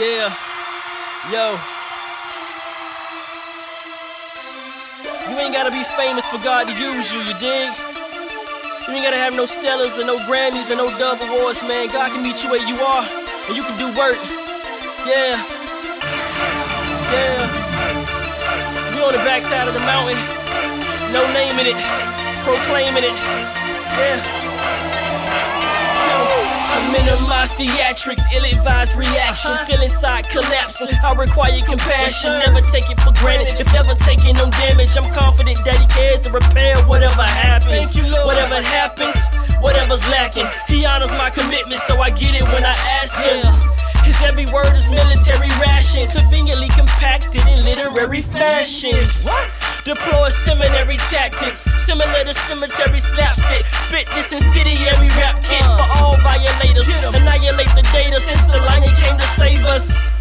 Yeah, yo. You ain't gotta be famous for God to use you, you dig? You ain't gotta have no Stellas and no Grammys and no Dove Awards, man. God can meet you where you are, and you can do work. Yeah. Yeah. We on the backside of the mountain. No name in it. Proclaiming it. Yeah. Minimize theatrics, ill-advised reactions. Still inside collapsing, I require compassion. Never take it for granted, if ever taking no damage. I'm confident that he cares to repair whatever happens. Whatever happens, whatever's lacking, he honors my commitment, so I get it when I ask him. His every word is military ration, conveniently compacted in literary fashion. Deploy seminary tactics, similar to cemetery slapstick. Spit this incendiary rap kit for all violators. Annihilate the data since the lion came to save us.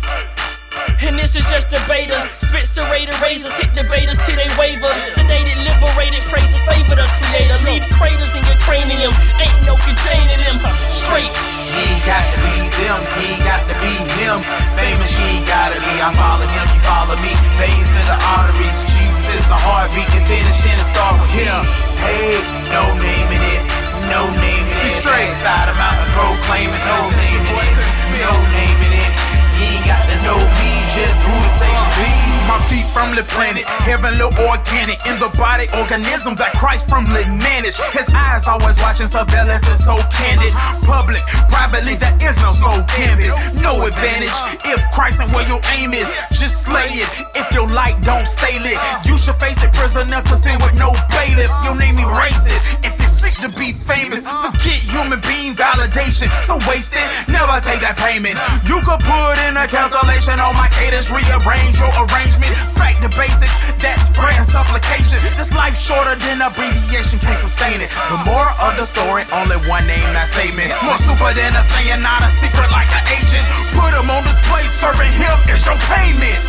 And this is just a beta. Spit serrated razors, hit debaters till they waver. Sedated, liberated, praises favor the creator. Leave craters in your cranium, ain't no containing them. Straight. He ain't got to be them, he ain't got to be him. Famous, he ain't gotta be. I'm following him, you follow me. Veins to the arteries. Is the heartbeat and finishing and start with him. Hey, no name in it, no name in it. Straight side of mountain proclaiming, no name in it, no name in it. You ain't got to know me, just who to say me. My feet from the planet, heaven look organic. In the body organism that Christ from the manage. His eyes always watching, surveillance is so candid. Public, privately, there is no soul gambit. No advantage if Christ ain't where your aim is. Just slay it if your light don't stay lit. You should face it, prisoner to sin with no bailiff. Your name erase it if you're sick to be famous. Forget human being validation, so wasted. Never take that payment. You could put in a cancellation on my cadence, rearrange your arrangement. Back to basics, that's prayer and supplication. This life shorter than abbreviation, can't sustain it. The moral of the story, only one name that statement. More super than a saying, not a secret like an agent. Put him on display, serving him is your payment.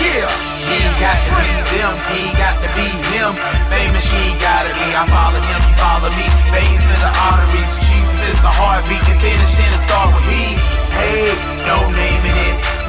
Yeah. He ain't got to be them, he ain't got to be him. Famous, he ain't gotta be. I follow him, you follow me. Veins to the arteries, Jesus is the heartbeat. Can finish and start with he. Hey, no name in it,